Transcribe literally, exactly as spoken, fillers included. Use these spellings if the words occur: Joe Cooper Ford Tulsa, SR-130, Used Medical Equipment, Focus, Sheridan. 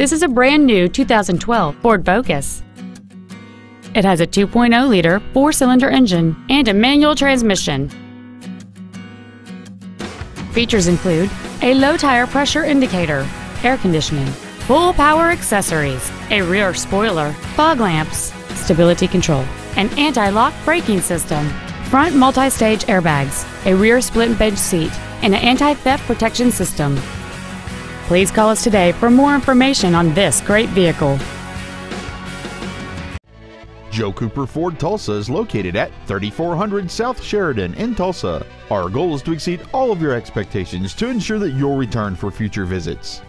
This is a brand new two thousand twelve Ford Focus. It has a two point oh liter four-cylinder engine and a manual transmission. Features include a low-tire pressure indicator, air conditioning, full-power accessories, a rear spoiler, fog lamps, stability control, an anti-lock braking system, front multi-stage airbags, a rear split bench seat, and an anti-theft protection system. Please call us today for more information on this great vehicle. Joe Cooper Ford Tulsa is located at thirty-four hundred South Sheridan in Tulsa. Our goal is to exceed all of your expectations to ensure that you'll return for future visits.